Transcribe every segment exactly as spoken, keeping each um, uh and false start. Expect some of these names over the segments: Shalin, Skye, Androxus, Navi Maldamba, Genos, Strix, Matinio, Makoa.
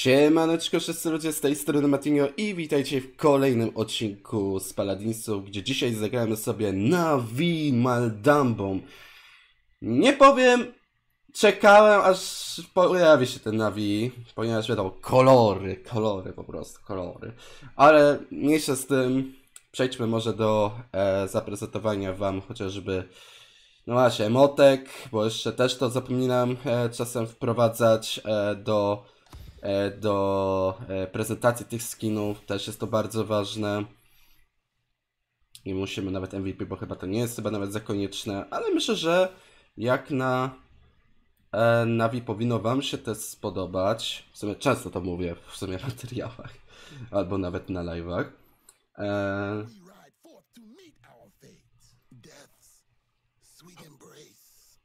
Siemaneczko wszyscy ludzie, z tej strony Matinio i witajcie w kolejnym odcinku z Paladinsów, gdzie dzisiaj zagramy sobie Navi Maldambą. Nie powiem, czekałem aż pojawi się ten Navi, ponieważ wiadomo, kolory, kolory po prostu, kolory. Ale mniejsza z tym, przejdźmy może do e, zaprezentowania wam chociażby, no właśnie, emotek, bo jeszcze też to zapominam e, czasem wprowadzać e, do... do prezentacji tych skinów, też jest to bardzo ważne i musimy nawet M V P, bo chyba to nie jest chyba nawet za konieczne, ale myślę, że jak na e, Navi powinno wam się też spodobać, w sumie często to mówię w sumie w materiałach albo nawet na live'ach. e...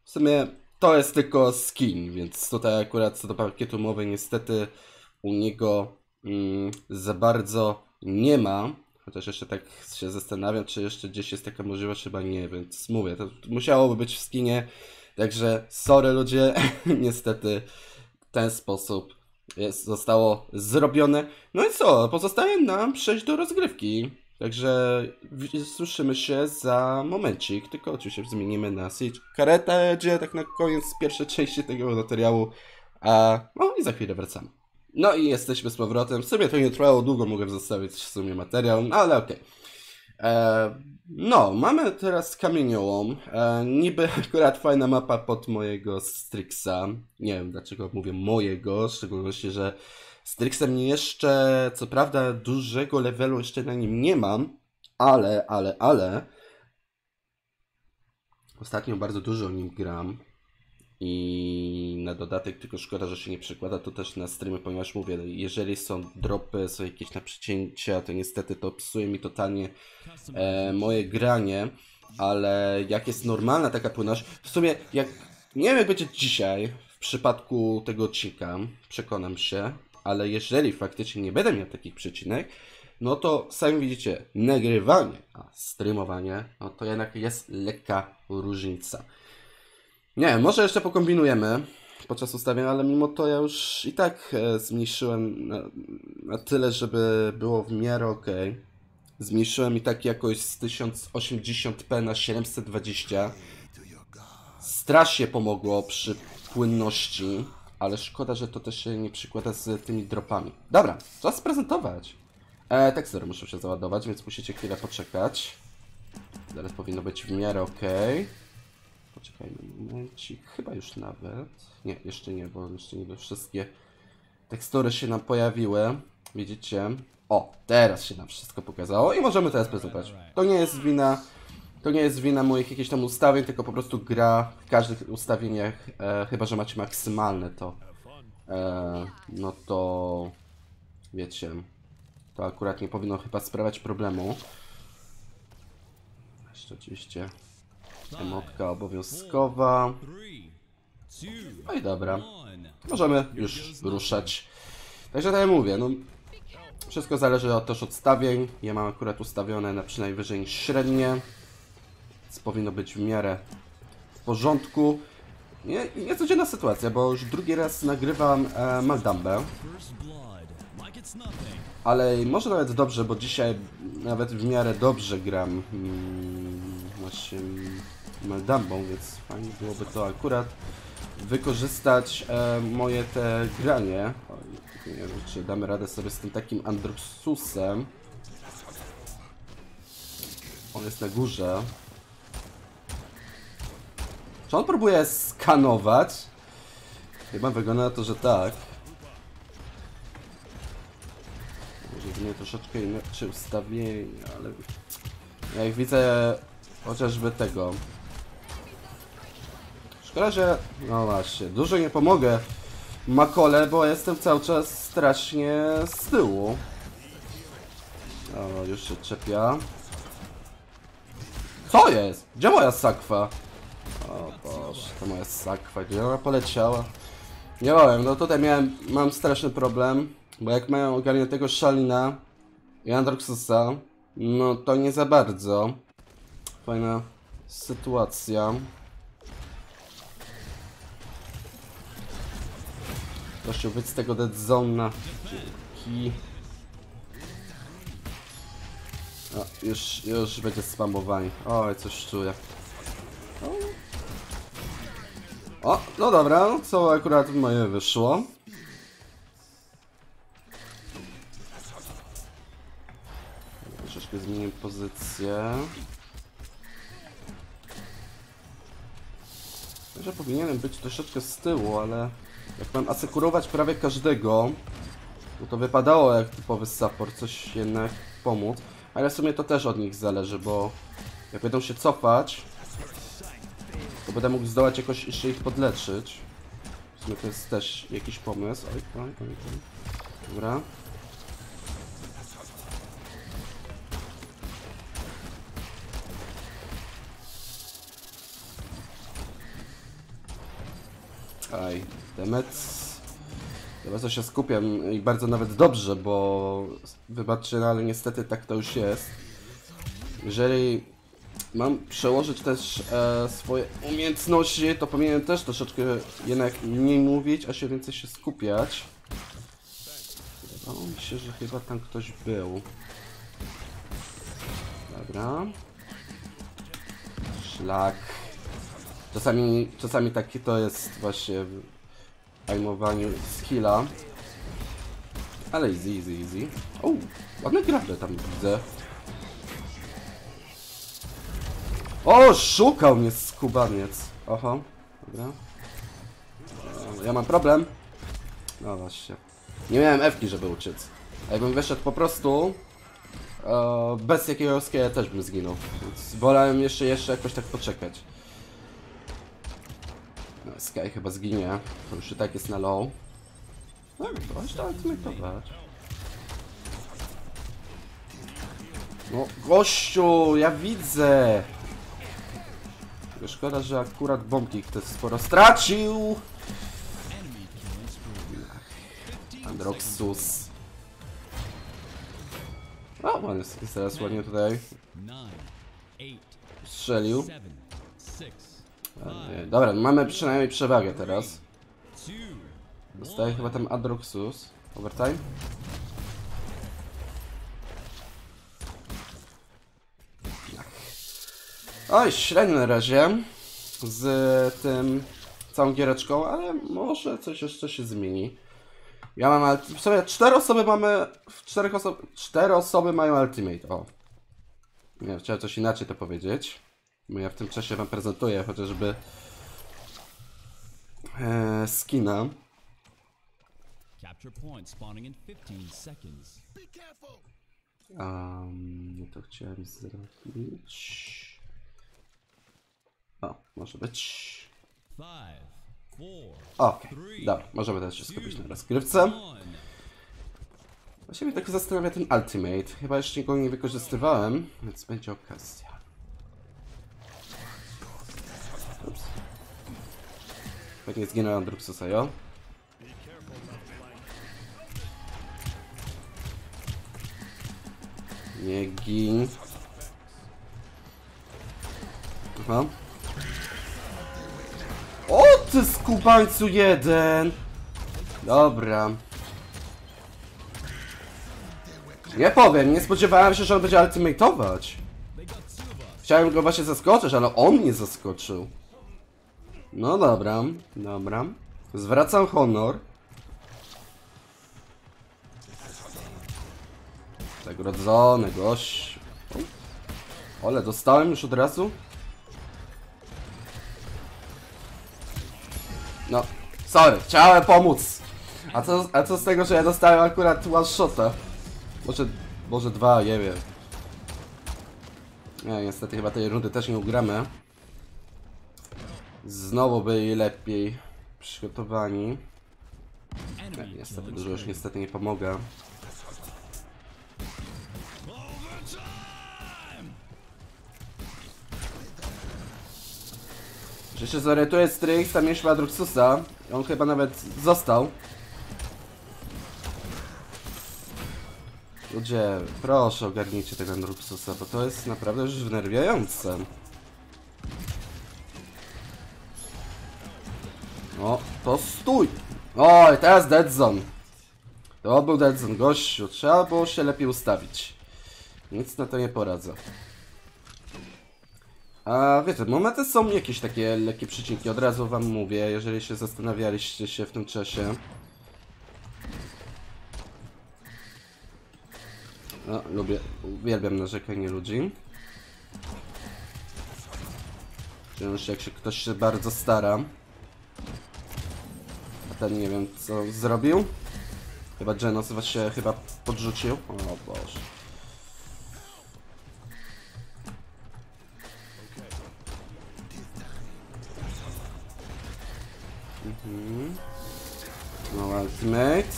W sumie to jest tylko skin, więc tutaj akurat co do pakietu mowy niestety u niego mm, za bardzo nie ma. Chociaż jeszcze tak się zastanawiam, czy jeszcze gdzieś jest taka możliwość, chyba nie, więc mówię, to musiałoby być w skinie. Także sorry ludzie, niestety w ten sposób jest, zostało zrobione. No i co, pozostaje nam przejść do rozgrywki. Także słyszymy się za momencik, tylko oczywiście zmienimy na Siege Karetę, gdzie tak na koniec pierwszej części tego materiału, a no i za chwilę wracamy. No i jesteśmy z powrotem, w sumie to nie trwało długo, mogłem zostawić w sumie materiał, no ale okej. Okay. No, mamy teraz kamieniołom, e, niby akurat fajna mapa pod mojego Strixa, nie wiem dlaczego mówię mojego, w szczególności, że Strixem jeszcze, co prawda, dużego levelu jeszcze na nim nie mam, ale, ale, ale ostatnio bardzo dużo o nim gram i na dodatek, tylko szkoda, że się nie przekłada to też na streamy, ponieważ mówię, jeżeli są dropy, są jakieś na przecięcia, to niestety to psuje mi totalnie e, moje granie, ale jak jest normalna taka płynność, w sumie jak, nie wiem jak będzie dzisiaj w przypadku tego odcinka, przekonam się, ale jeżeli faktycznie nie będę miał takich przecinek, no to sami widzicie, nagrywanie, a streamowanie, no to jednak jest lekka różnica. Nie wiem, może jeszcze pokombinujemy podczas ustawienia, ale mimo to ja już i tak zmniejszyłem na, na tyle, żeby było w miarę ok. Zmniejszyłem i tak jakoś z tysiąc osiemdziesiąt p na siedemset dwadzieścia. Strasznie pomogło przy płynności. Ale szkoda, że to też się nie przykłada z tymi dropami. Dobra, czas prezentować. E, tekstury muszą się załadować, więc musicie chwilę poczekać. Teraz powinno być w miarę ok. Poczekajmy momencik, chyba już nawet. Nie, jeszcze nie, bo jeszcze nie wszystkie tekstury się nam pojawiły. Widzicie? O, teraz się nam wszystko pokazało i możemy teraz prezentować. To nie jest wina... To nie jest wina moich jakichś tam ustawień, tylko po prostu gra w każdych ustawieniach, e, chyba że macie maksymalne to, e, no to wiecie, to akurat nie powinno chyba sprawiać problemu. Jeszcze oczywiście emotka obowiązkowa. No i dobra, możemy już ruszać. Także tak jak mówię, no wszystko zależy od, też od ustawień, ja mam akurat ustawione na przynajmniej wyżej średnie. Powinno być w miarę w porządku. Nie, niecodzienna sytuacja, bo już drugi raz nagrywam e, Maldambę. Ale może nawet dobrze, bo dzisiaj nawet w miarę dobrze gram mm, właśnie Maldambą, więc fajnie byłoby to akurat wykorzystać e, moje te granie. Oj, nie wiem, czy damy radę sobie z tym takim Androxusem. On jest na górze. Czy on próbuje skanować? Chyba wygląda na to, że tak. Może zmienię troszeczkę inaczej ustawienie, ale... Ja ich widzę chociażby tego. Szkoda, że... No właśnie, dużo nie pomogę Makole, bo jestem cały czas strasznie z tyłu. O, już się czepia. Co jest? Gdzie moja sakwa? O Boże, to moja sakwa, gdzie ona poleciała? Nie wiem, no tutaj miałem, mam straszny problem, bo jak mają ogarniętego Shalina i Androxusa, no to nie za bardzo. Fajna sytuacja. Proszę być z tego dead zona. Dzięki. O, już, już będzie spamowanie. Oj, coś czuję. O, no dobra, co akurat moje wyszło. Troszeczkę zmienię pozycję. Może powinienem być troszeczkę z tyłu, ale jak mam asekurować prawie każdego, no to wypadało jak typowy support, coś jednak pomóc. Ale w sumie to też od nich zależy, bo jak będą się cofać, to będę mógł zdołać jakoś jeszcze ich podleczyć. W sumie to jest też jakiś pomysł. Oj, oj, oj, oj. Dobra. Aj, demet. Chyba co się skupiam i bardzo nawet dobrze, bo wybaczcie, no ale niestety tak to już jest. Jeżeli mam przełożyć też e, swoje umiejętności, to powinienem też troszeczkę jednak mniej mówić, a się więcej się skupiać. Wydawało mi się, że chyba tam ktoś był. Dobra. Szlak. Czasami, czasami taki to jest właśnie... zajmowaniu skilla, ale easy, easy, easy. O, ładne grable tam widzę. O, szukał mnie skubaniec. Oho, dobra. Ja mam problem. No właśnie. Nie miałem F-ki, żeby uciec. A jakbym wyszedł po prostu e, bez jakiegoś skilla, też bym zginął. Więc wolałem jeszcze, jeszcze jakoś tak poczekać. Skye chyba zginie, to już i tak jest na low. No ktoś tak zmietować. No gościu, ja widzę! Szkoda, że akurat bombik to sporo stracił! Androxus. O, on jest teraz ładnie tutaj. Strzelił. Dobra, mamy przynajmniej przewagę teraz. Dostaję chyba tam Androxus. Overtime. Oj, średnio na razie z tym całą giereczką, ale może coś jeszcze się zmieni. Ja mam w sumie cztery osoby mamy... Czterech osob... Cztery osoby mają ultimate, o. Nie, chciałem coś inaczej to powiedzieć. Bo ja w tym czasie wam prezentuję chociażby e, skina. Um, no to chciałem zrobić. O, może być. Okej, okay, dobra, możemy teraz się skupić na rozgrywce. Właściwie tak zastanawia ten ultimate. Chyba jeszcze go nie wykorzystywałem, więc będzie okazja. Pewnie zginęła Androxusa, jo? Nie gin. Aha. O ty skubańcu jeden! Dobra. Nie powiem, nie spodziewałem się, że on będzie ultimate'ować. Chciałem go właśnie zaskoczyć, ale on mnie zaskoczył. No dobra, dobra. Zwracam honor. Zagrodzony gość. Ole, dostałem już od razu. No, sorry, chciałem pomóc. A co, a co z tego, że ja dostałem akurat one shota? Może, może dwa, nie wiem. Nie, niestety chyba tej rundy też nie ugramy. Znowu byli lepiej przygotowani. Tak, niestety, dużo już niestety nie pomogę. Że się zorientuje Strix, tam mieliśmy Androxusa. On chyba nawet został. Ludzie, proszę ogarnijcie tego Androxusa, bo to jest naprawdę już wnerwiające. O, to stój! Oj, teraz dead zone. To był dead zone, gościu. Trzeba było się lepiej ustawić. Nic na to nie poradzę. A wiecie, momenty są jakieś takie lekkie przycinki, od razu wam mówię, jeżeli się zastanawialiście się w tym czasie. No, lubię, uwielbiam narzekanie ludzi. Wciąż jak się ktoś się bardzo stara. A ten nie wiem co zrobił. Chyba Genos was się chyba podrzucił. O Boże. Mhm. No ultimate.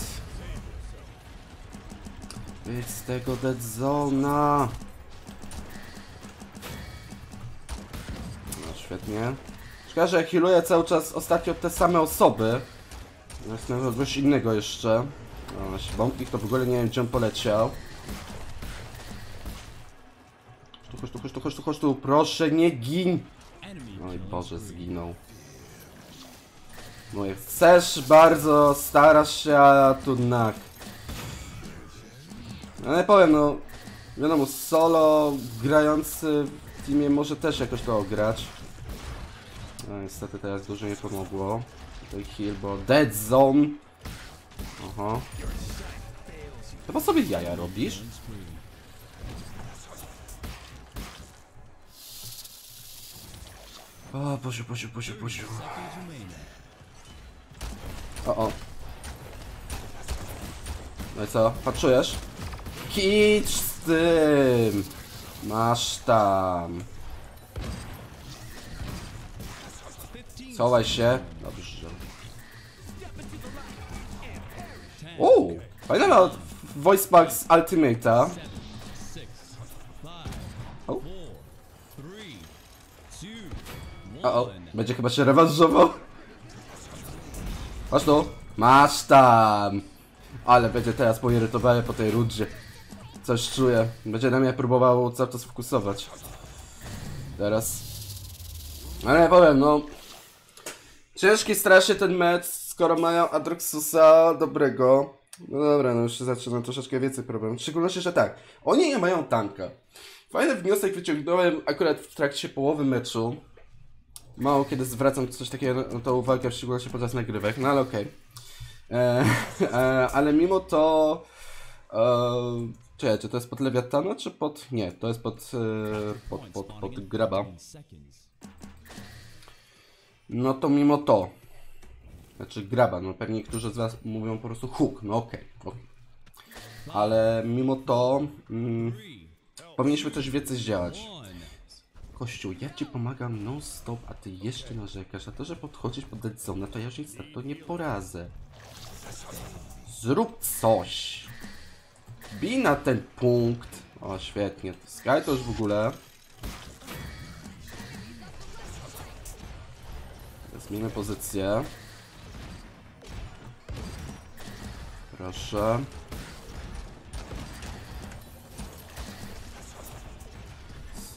Wyjdź z tego dead zona. No świetnie. Szkoda, że healuję cały czas ostatnio te same osoby. Jest nawet coś innego jeszcze. No, bombnik to w ogóle nie wiem gdzie on poleciał. Tu, chodź tu, chodź tu, chodź tu, chodź tu, proszę nie gin. Oj Boże, zginął. Mówię, chcesz bardzo, starasz się, a tu nak. Ale powiem, no wiadomo, solo grający w teamie może też jakoś to grać. No niestety teraz dużo nie pomogło. Tutaj heal, bo dead zone. Oho. Chyba sobie jaja robisz? O, poziu, poziu, poziu, poziu. O, o. No i co? Patrzysz? Kicz z tym! Masz tam. Schowaj się. Dobrze. Uuu! Fajna ma voice pack z Ultimate'a. O. O, o. Będzie chyba się rewanżował. Masz tu! Masz tam! Ale będzie teraz poirytowany po tej rundzie. Coś czuję. Będzie na mnie próbował cały czas fokusować. Teraz. Ale ja powiem, no. Ciężki strasznie ten mecz, skoro mają Androxusa dobrego. No dobra, no już się zaczyna troszeczkę więcej problemów. W szczególności, że tak. Oni nie mają tanka. Fajny wniosek wyciągnąłem akurat w trakcie połowy meczu. Mało kiedy zwracam coś takiego na to uwagę, w szczególności podczas nagrywek, no ale okej. Okay. Ale mimo to... E, czekaj, czy to jest pod Lewiatana, czy pod... Nie, to jest pod... E, pod, pod, pod, pod Graba. No to mimo to... Znaczy Graba, no pewnie niektórzy z was mówią po prostu hook, no okej. Okay, okay. Ale mimo to... Mm, powinniśmy coś więcej zdziałać. Kościół, ja ci pomagam non stop, a ty jeszcze narzekasz, a to, że podchodzisz pod dead zone, to ja już nic na to nie poradzę. Zrób coś. Bij na ten punkt. O, świetnie. Skye to już w ogóle. Zmienię pozycję. Proszę.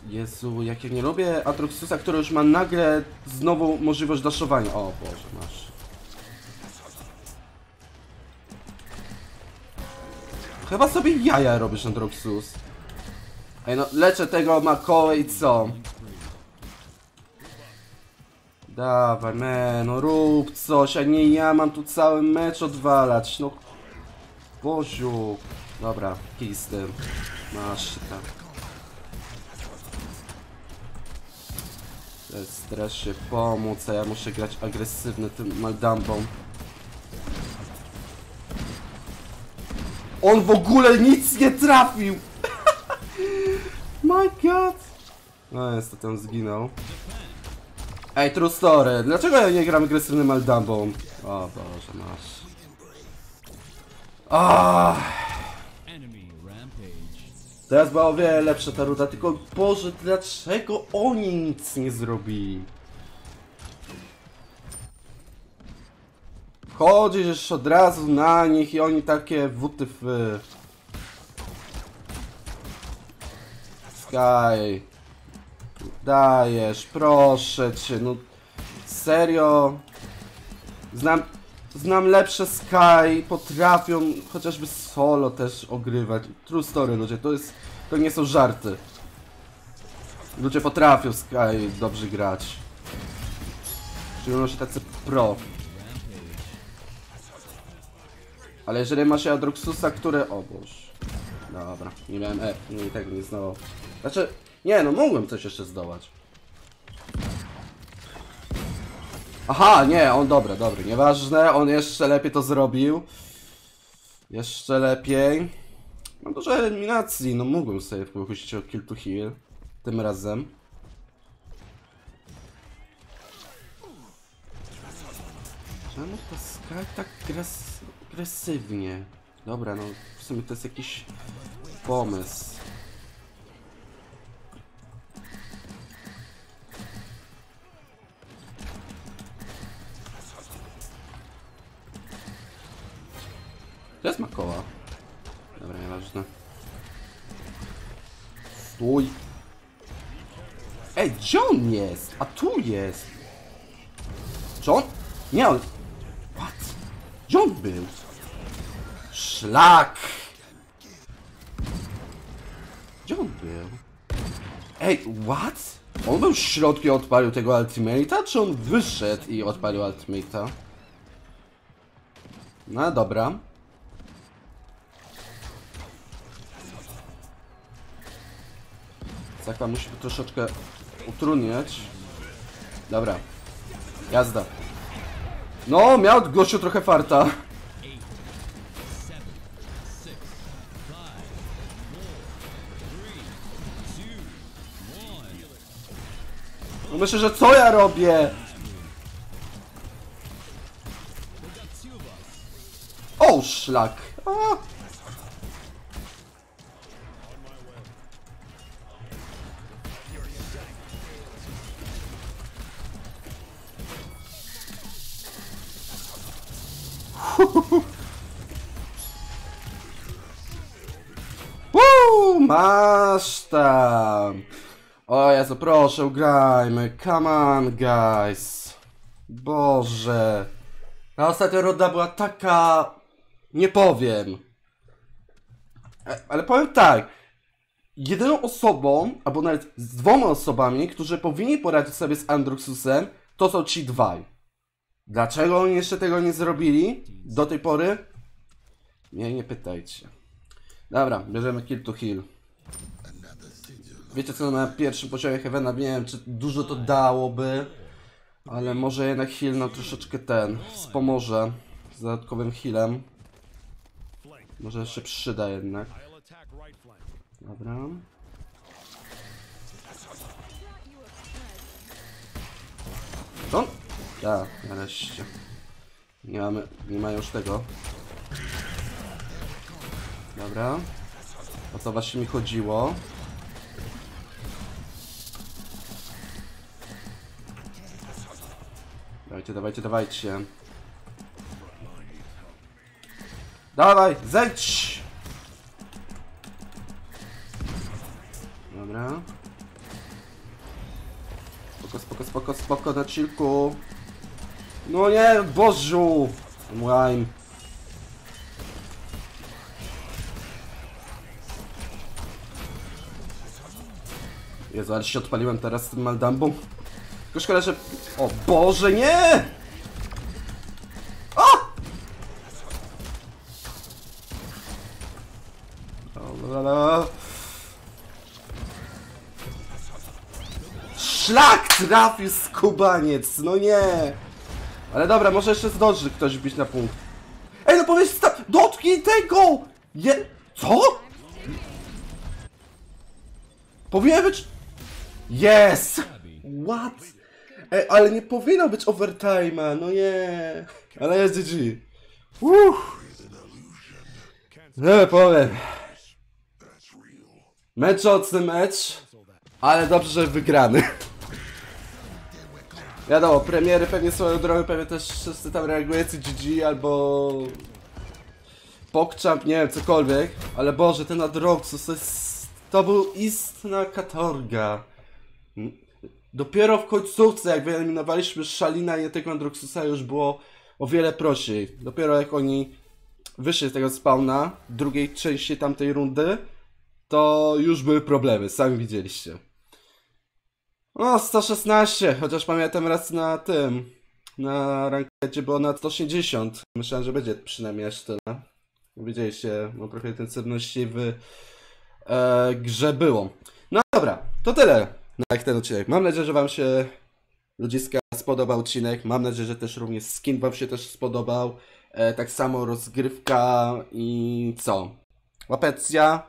Jezu, jak ja nie lubię Androxusa, który już ma nagle znowu możliwość daszowania. O Boże, masz. Chyba sobie jaja robisz, Androxus. Ej no, leczę tego Makoa i co? Dawaj, me, no rób coś, a nie ja mam tu cały mecz odwalać, no. Boziu. Dobra, kij z tym. Masz, tak. Teraz się pomóc, a ja muszę grać agresywny tym Maldambą. On w ogóle nic nie trafił! My god! No niestety on zginął. Ej, true story, dlaczego ja nie gram agresywnym Maldambą? O Boże, masz. Oh. Teraz była o wiele lepsza ta ruda, tylko Boże, dlaczego oni nic nie zrobili? Wchodzisz już od razu na nich i oni takie wutyfy. Skye. Dajesz, proszę cię, no serio. Znam Znam lepsze Skye, potrafią chociażby solo też ogrywać. True story, ludzie, to jest... To nie są żarty. Ludzie potrafią Skye dobrze grać. Przyjmują się tacy pro. Ale jeżeli masz Androxusa, które... O boż. Dobra, nie miałem E, no i tego nie zdołał. Znaczy, nie no, mogłem coś jeszcze zdołać. Aha, nie, on dobra, dobry, nieważne, on jeszcze lepiej to zrobił. Jeszcze lepiej. Mam dużo eliminacji, no mógłbym sobie wypuścić o kill to heal. Tym razem. Czemu to Skye tak agresywnie? Dobra, no w sumie to jest jakiś pomysł. To jest Makoa. Dobra, nieważne. Stój. Ej, gdzie on jest? A tu jest. Czy on? Nie, on... What? Gdzie on był? Szlak! Gdzie on był? Ej, what? On był w środku i odpalił tego ultimate'a? Czy on wyszedł i odpalił ultimate'a? No dobra. Zakwa musi troszeczkę utrudniać. Dobra. Jazda. No, miał gościu trochę farta. No myślę, że co ja robię? O, szlak. A. Uuu, masz tam. O Jezu, proszę, ugrajmy. Come on, guys. Boże. Ta ostatnia runda była taka... Nie powiem. Ale powiem tak. Jedyną osobą, albo nawet z dwoma osobami, którzy powinni poradzić sobie z Androxusem, to są ci dwaj. Dlaczego oni jeszcze tego nie zrobili do tej pory? Nie, nie pytajcie. Dobra, bierzemy kill to heal. Wiecie co, na pierwszym poziomie Heavena nie wiem, czy dużo to dałoby. Ale może jednak heal nam troszeczkę ten wspomoże z dodatkowym healem. Może jeszcze przyda jednak. Dobra. Co? Tak, nareszcie. Nie mamy, nie ma już tego. Dobra. O co właśnie mi chodziło? Dawajcie, dawajcie, dawajcie. Dawaj, zejdź! Dobra. Spoko, spoko, spoko, spoko na chillku. No nie, Bożu! Młajm. Jezu, ale się odpaliłem teraz z tym Maldambą. Tylko szkoda, że... O Boże, nie! O! Dobra. Szlak trafił skubaniec, no nie! Ale dobra, może jeszcze zdąży ktoś wbić na punkt. Ej, no powiedz, dotknij tego! Je... Co? Powinien być... Yes! What? Ej, ale nie powinno być overtime'a, no nie. Ale jest G G. Uff. Nie powiem. Meczocny mecz, ale dobrze, że wygrany. Wiadomo, premiery pewnie swoją drogą, pewnie też wszyscy tam reagujecie G G albo... PogChamp, nie wiem, cokolwiek. Ale Boże, ten Androxus to jest... To był istna katorga. Dopiero w końcówce, jak wyeliminowaliśmy Shalina i tego Androxusa, już było o wiele prościej. Dopiero jak oni wyszli z tego spawna, drugiej części tamtej rundy, to już były problemy, sami widzieliście. No, sto szesnaście, chociaż pamiętam raz na tym, na rankecie było na sto sześćdziesiąt. Myślałem, że będzie przynajmniej aż tyle. Widzieliście, no trochę intensywności w e, grze było. No dobra, to tyle na ten odcinek. Mam nadzieję, że wam się, ludziska, spodobał odcinek. Mam nadzieję, że też również skin wam się też spodobał. E, tak samo rozgrywka i co? Łapecja,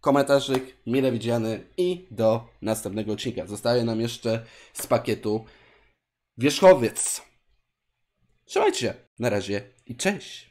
komentarzyk, mile widziany i do następnego odcinka. Zostaje nam jeszcze z pakietu wierzchowiec. Trzymajcie się, na razie i cześć!